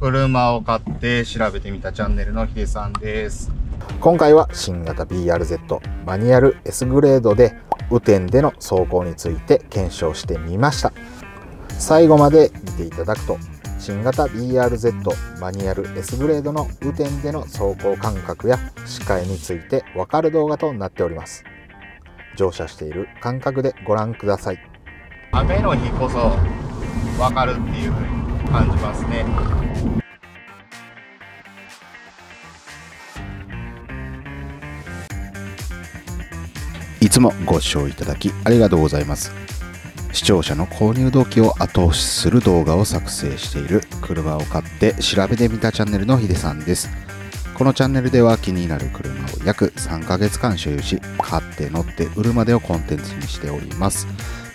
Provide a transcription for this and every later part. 車を買って調べてみたチャンネルのヒデさんです。今回は新型 BRZ マニュアル S グレードで雨天での走行について検証してみました。最後まで見ていただくと新型 BRZ マニュアル S グレードの雨天での走行感覚や視界について分かる動画となっております。乗車している感覚でご覧ください。雨の日こそ分かるっていう風に感じますね。いつもご視聴いただきありがとうございます。視聴者の購入動機を後押しする動画を作成している車を買って調べてみたチャンネルのヒデさんです。このチャンネルでは気になる車を約3ヶ月間所有し、買って乗って売るまでをコンテンツにしております。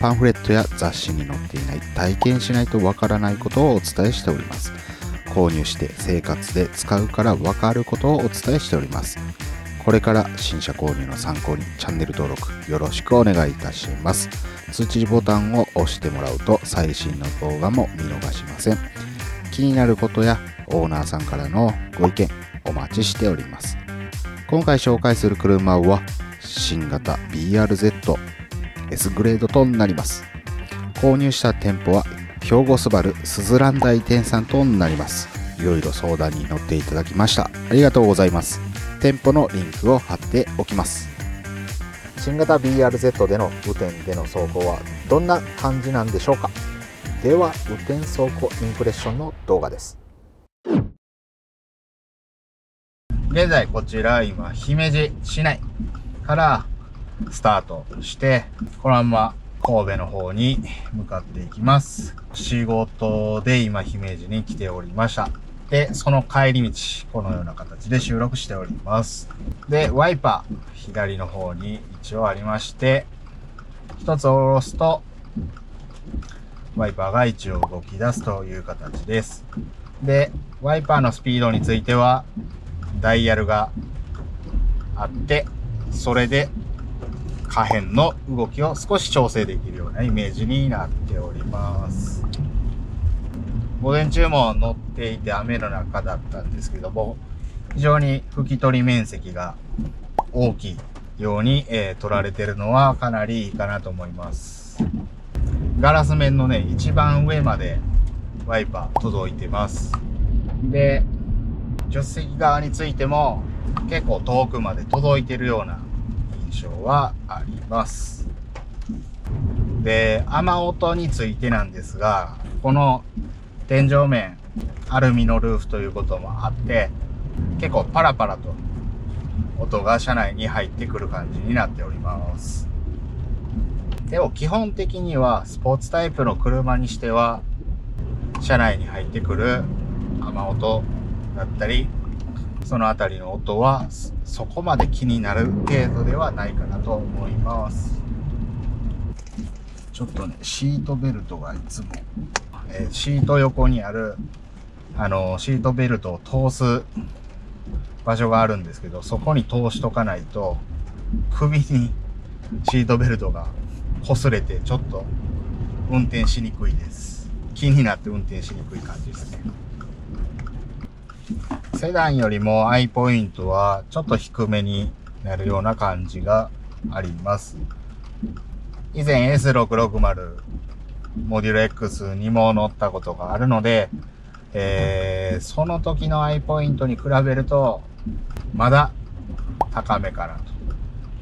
パンフレットや雑誌に載っていない、体験しないとわからないことをお伝えしております。購入して生活で使うからわかることをお伝えしております。これから新車購入の参考にチャンネル登録よろしくお願いいたします。通知ボタンを押してもらうと最新の動画も見逃しません。気になることやオーナーさんからのご意見お待ちしております。今回紹介する車は新型 BRZ S グレードとなります。購入した店舗は兵庫スバルすずらん台店さんとなります。いろいろ相談に乗っていただきました。ありがとうございます。店舗のリンクを貼っておきます。新型 BRZ での雨天での走行はどんな感じなんでしょうか。では雨天走行インプレッションの動画です。現在こちら今姫路市内からスタートしてこのまま神戸の方に向かっていきます。仕事で今姫路に来ておりました。で、その帰り道、このような形で収録しております。で、ワイパー、左の方に一応ありまして、一つ下ろすと、ワイパーが一応動き出すという形です。で、ワイパーのスピードについては、ダイヤルがあって、それで下辺の動きを少し調整できるようなイメージになっております。午前中も乗っていて雨の中だったんですけども、非常に拭き取り面積が大きいように、取られてるのはかなりいいかなと思います。ガラス面のね、一番上までワイパー届いてます。で、助手席側についても結構遠くまで届いてるような印象はあります。で、雨音についてなんですが、この天井面、アルミのルーフということもあって、結構パラパラと音が車内に入ってくる感じになっております。でも基本的にはスポーツタイプの車にしては、車内に入ってくる雨音だったり、そのあたりの音はそこまで気になる程度ではないかなと思います。ちょっとね、シートベルトがいつも、シート横にある、シートベルトを通す場所があるんですけど、そこに通しとかないと、首にシートベルトが擦れて、ちょっと運転しにくいです。気になって運転しにくい感じですね。セダンよりも i ポイントはちょっと低めになるような感じがあります。以前 S660モデュール X にも乗ったことがあるので、その時の i ポイントに比べると、まだ高めかなと。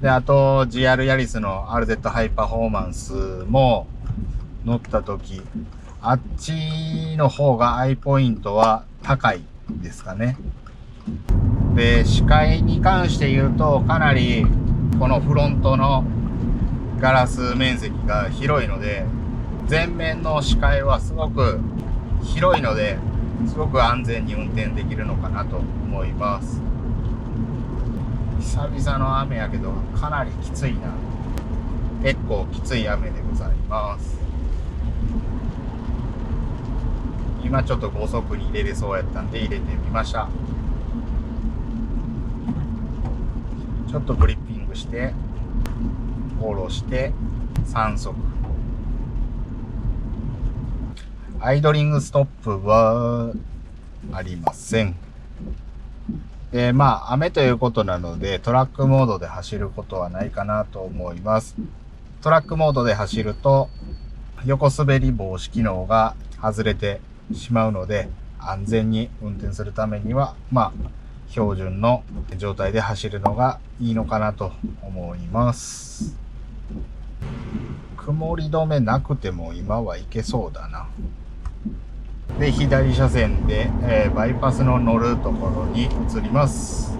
で、あと GR ヤリスの RZ ハイパフォーマンスも乗った時、あっちの方が i ポイントは高いですかね。で、視界に関して言うと、かなりこのフロントのガラス面積が広いので、前面の視界はすごく広いので、すごく安全に運転できるのかなと思います。久々の雨やけど、かなりきついな。結構きつい雨でございます。今ちょっと5速に入れれそうやったんで入れてみました。ちょっとグリッピングして、下ろして、3速。アイドリングストップはありません。まあ、雨ということなので、トラックモードで走ることはないかなと思います。トラックモードで走ると、横滑り防止機能が外れてしまうので、安全に運転するためには、まあ、標準の状態で走るのがいいのかなと思います。曇り止めなくても今はいけそうだな。で、左車線で、バイパスの乗るところに移ります。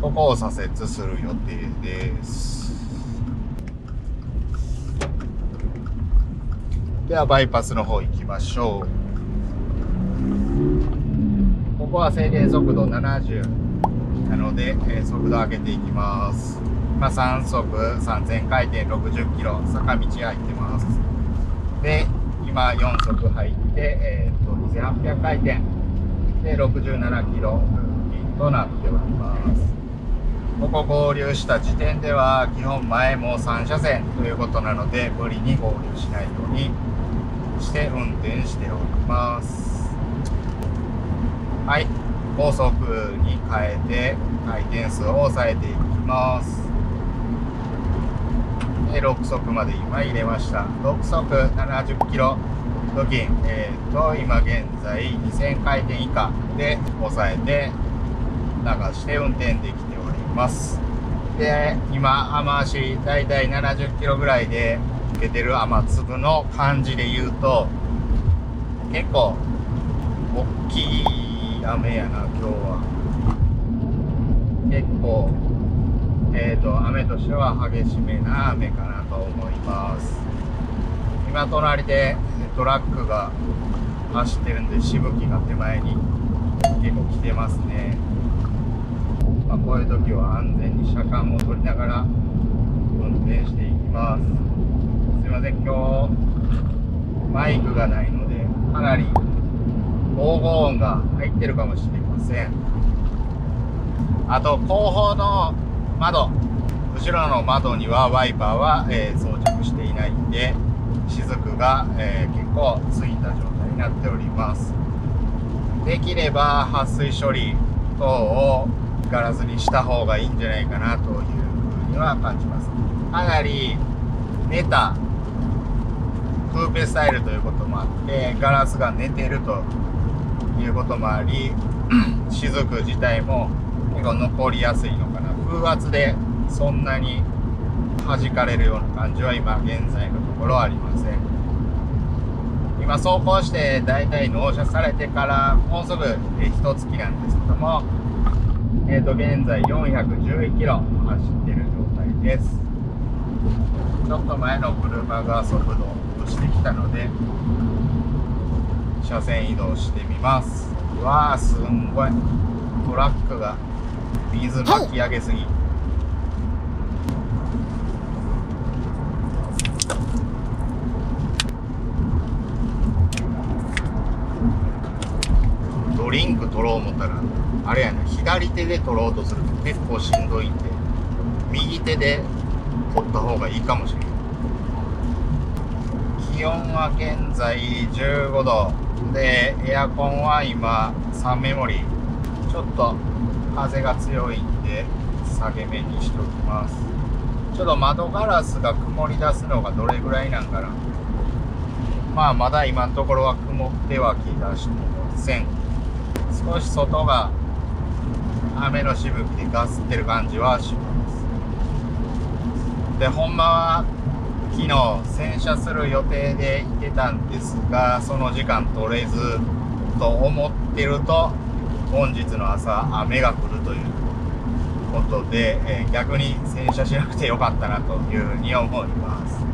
ここを左折する予定です。では、バイパスの方行きましょう。ここは制限速度70なので、速度上げていきます。今3速3000回転60キロ、坂道入ってます。で、今4速入って、2800回転で67キロ付近となっております。ここ合流した時点では、基本前も3車線ということなので、無理に合流しないようにして運転しております。はい、高速に変えて回転数を抑えていきます。で、6速まで今入れました。6速70キロ付近、今現在2000回転以下で抑えて流して運転できております。で、今雨足だいたい70キロぐらいで受けてる雨粒の感じで言うと、結構大きい雨やな、今日は。結構、雨としては激しめな雨かなと思います。今、隣でトラックが走ってるんで、しぶきが手前に結構来てますね。まあ、こういう時は安全に車間を取りながら運転していきます。すいません、今日マイクがないので、かなり防護音が入ってるかもしれません。あと、後方の窓、後ろの窓にはワイパーは、装着していないんで、雫が、結構ついた状態になっております。できれば撥水処理等をガラスにした方がいいんじゃないかなというふうには感じます。かなり寝たクーペスタイルということもあって、ガラスが寝てるということもあり、雫自体も結構残りやすいのかな。風圧でそんなに弾かれるような感じは今現在のところありません。今走行してだいたい納車されてからもうすぐ1月なんですけども、現在411キロ走ってる状態です。ちょっと前の車が速度を落としてきたので、車線移動してみます。わあ、すんごい。トラックが水巻き上げすぎ。ドリンク取ろう思ったら、あれやな、左手で取ろうとすると結構しんどいんで、右手で取った方がいいかもしれない。気温は現在15度。で、エアコンは今3メモリー、ちょっと風が強いんで下げ目にしておきます。ちょっと窓ガラスが曇り出すのがどれぐらいなんかな。まあ、まだ今のところは曇ってはきだしてません。少し外が雨のしぶきでガスってる感じはします。で、ほんまは昨日洗車する予定で行ってたんですが、その時間取れずと思ってると、本日の朝雨が降るということで、逆に洗車しなくてよかったなというふうに思います。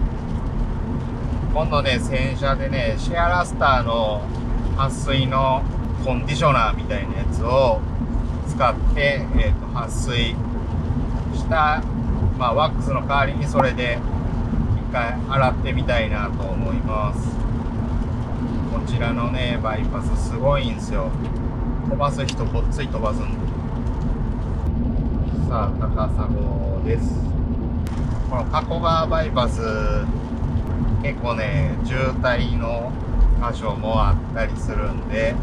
今度ね、洗車でね、シェアラスターの撥水のコンディショナーみたいなやつを使って、撥水した、まあ、ワックスの代わりにそれで洗ってみたいなと思います。こちらのね、バイパスすごいんですよ。飛ばす人ごっつい飛ばすんで。さあ、高砂です。この加古川バイパス、結構ね、渋滞の箇所もあったりするんで、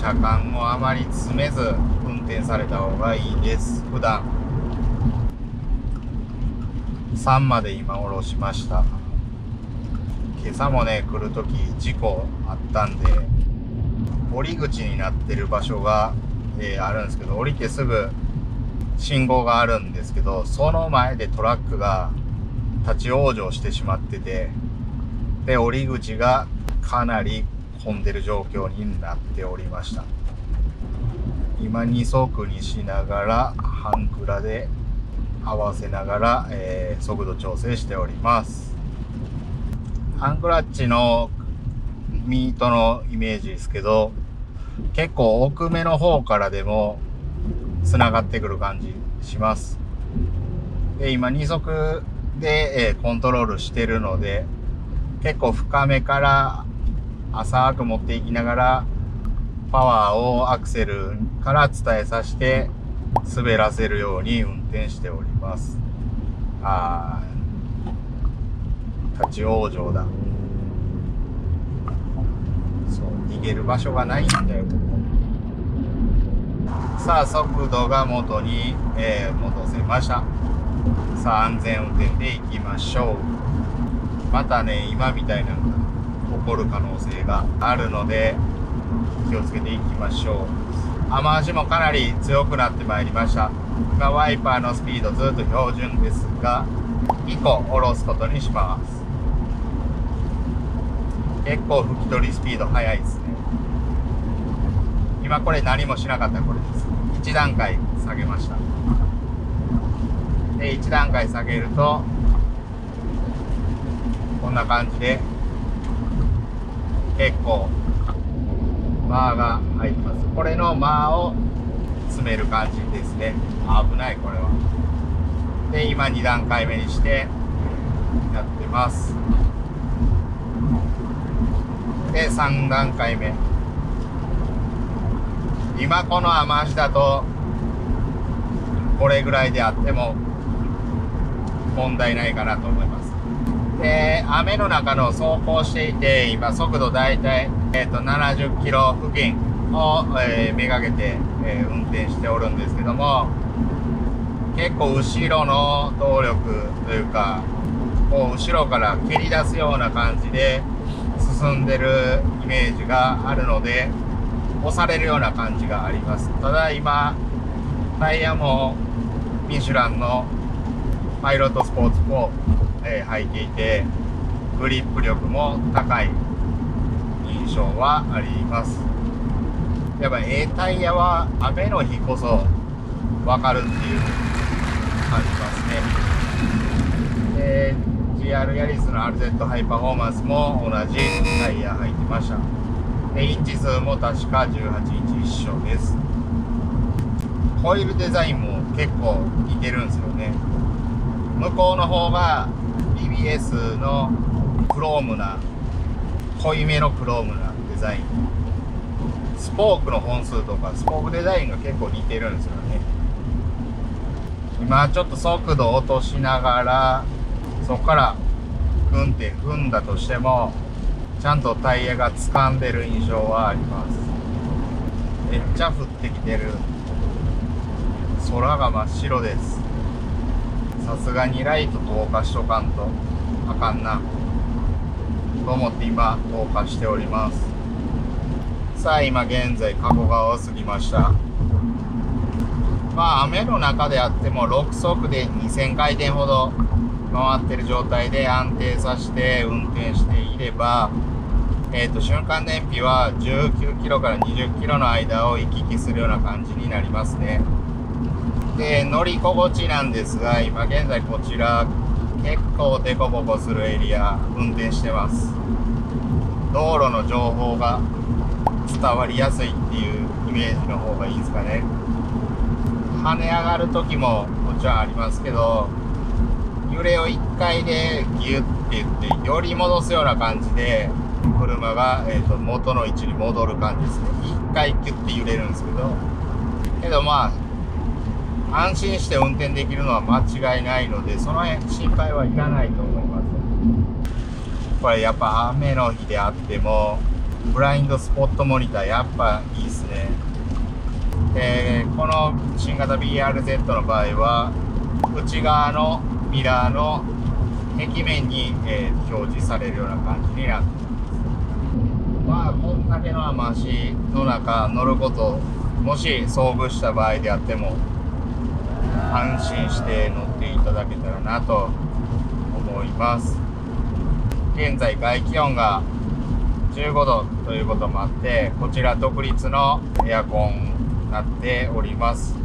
車間をあまり詰めず運転された方がいいです。普段3まで今下ろしました。今朝もね来る時事故あったんで折り口になってる場所が、あるんですけど、降りてすぐ信号があるんですけど、その前でトラックが立ち往生してしまってて、で折り口がかなり混んでる状況になっておりました。今2速にしながら半クラで合わせながら、速度調整しております。半クラッチのミートのイメージですけど、結構奥目の方からでもつながってくる感じします。で今2速で、コントロールしてるので、結構深めから浅く持っていきながらパワーをアクセルから伝えさせて滑らせるように運転しております。立ち往生だ。そう、逃げる場所がないんだよ。さあ速度が元に、戻せました。さあ安全運転でいきましょう。またね今みたいなのが起こる可能性があるので気をつけていきましょう。雨足もかなり強くなってまいりました。ワイパーのスピードずっと標準ですが2個下ろすことにします。結構拭き取りスピード速いですね。今これ何もしなかった。これです。1段階下げました。で1段階下げるとこんな感じで結構間が入ります。これの間を詰める感じですね。危ない。これはで今2段階目にしてやってます。で3段階目。今この雨足だとこれぐらいであっても問題ないかなと思います。で雨の中の走行していて今速度大体、70キロ付近を、めがけて、運転しておるんですけども、結構後ろの動力というかこう後ろから蹴り出すような感じで進んでるイメージがあるので押されるような感じがあります。ただ今タイヤもミシュランのパイロットスポーツ4履いていてグリップ力も高い印象はあります。やっぱ A タイヤは雨の日こそ分かるっていう感じますね。で GR ヤリスの RZ ハイパフォーマンスも同じタイヤ履いてました。でインチ数も確か18インチ一緒です。ホイールデザインも結構似てるんですよね。向こうの方がBBS のクロームな濃いめのクロームなデザイン、スポークの本数とかスポークデザインが結構似てるんですよね。今ちょっと速度を落としながらそこからグンって踏んだとしてもちゃんとタイヤが掴んでる印象はあります。めっちゃ降ってきてる。空が真っ白です。さすがにライト投下しとかんとあかんなと思って今投下しております。さあ今現在加古川を過ぎました。まあ雨の中であっても6速で2000回転ほど回ってる状態で安定させて運転していれば、瞬間燃費は19キロから20キロの間を行き来するような感じになりますね。で乗り心地なんですが、今現在こちら結構デコボコするエリア運転してます。道路の情報が伝わりやすいっていうイメージの方がいいですかね。跳ね上がる時ももちろんありますけど、揺れを1回でギュッて言ってより戻すような感じで車が、元の位置に戻る感じですね。1回ギュッて揺れるんですけど、まあ安心して運転できるのは間違いないので、その辺心配はいらないと思います。これやっぱ雨の日であってもブラインドスポットモニター、やっぱいいですね。この新型 BRZ の場合は内側のミラーの壁面に、表示されるような感じになっています。まあこんだけの雨足の中乗ること、もし遭遇した場合であっても安心して乗っていただけたらなと思います。現在外気温が15度ということもあって、こちら独立のエアコンになっております。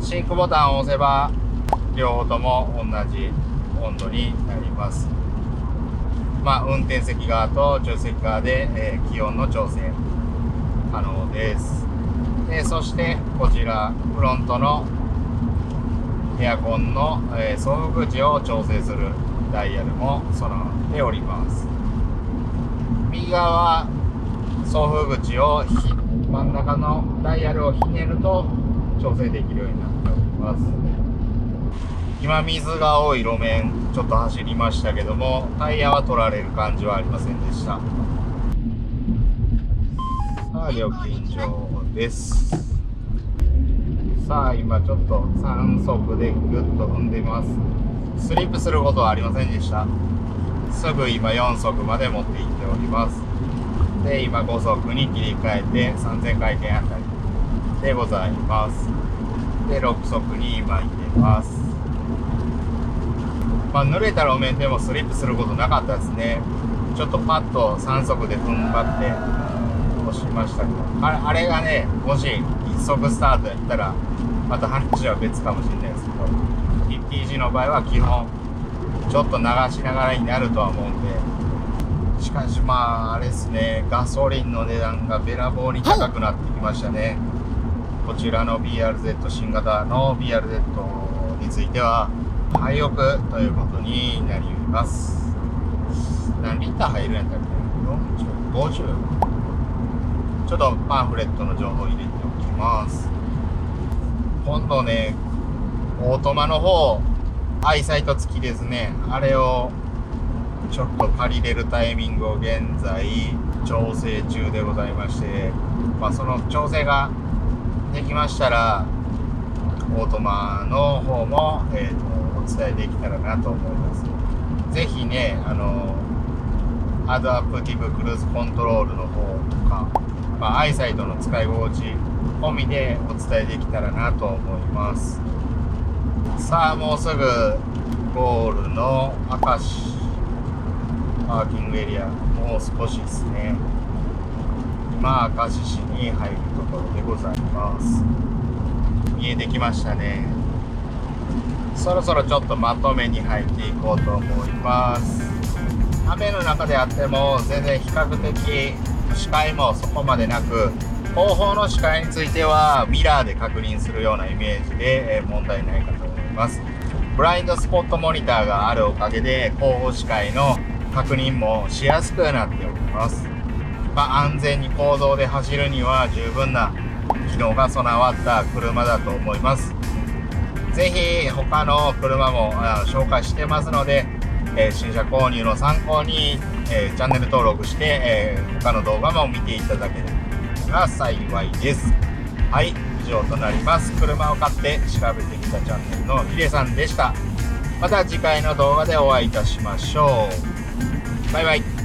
シンクボタンを押せば両方とも同じ温度になります。まあ運転席側と助手席側で、気温の調整可能です。そしてこちらフロントのエアコンの、送風口を調整するダイヤルも備わっております。右側は送風口を真ん中のダイヤルをひねると調整できるようになっております。今水が多い路面ちょっと走りましたけども、タイヤは取られる感じはありませんでした。さあ料金所です。さあ今ちょっと3速でぐっと踏んでいます。スリップすることはありませんでした。すぐ今4速まで持っていっております。で今5速に切り替えて3000回転あたりでございます。で6速に今いってます。まあ、濡れた路面でもスリップすることなかったですね。ちょっとパッと3速で踏ん張って押しましたけど、あれがね、もし1速スタートやったらまた話は別かもしれないですけど、TG の場合は基本ちょっと流しながらになるとは思うんで。しかしまああれですね、ガソリンの値段がべらぼうに高くなってきましたね。こちらの BRZ、 新型の BRZ については廃屋ということになります。何リッター入るんやったっけ、40、50。ちょっとパンフレットの情報を入れておきます。今度ね、オートマの方、アイサイト付きですね、あれをちょっと借りれるタイミングを現在調整中でございまして、まあ、その調整ができましたらオートマの方も、お伝えできたらなと思います。ぜひね、アダプティブクルーズコントロールの方とか、まあ、アイサイトの使い心地込みでお伝えできたらなと思います。さあもうすぐゴールの明石パーキングエリア、もう少しですね。今明石市に入るところでございます。見えてきましたね。そろそろちょっとまとめに入っていこうと思います。雨の中であっても全然比較的視界もそこまでなく、後方の視界についてはミラーで確認するようなイメージで問題ないかと思います。ブラインドスポットモニターがあるおかげで後方視界の確認もしやすくなっております。まあ、安全に公道で走るには十分な機能が備わった車だと思います。ぜひ他の車も紹介してますので、新車購入の参考にチャンネル登録して、他の動画も見ていただければ幸いです。はい、以上となります。車を買って調べてきたチャンネルのヒデさんでした。また次回の動画でお会いいたしましょう。バイバイ。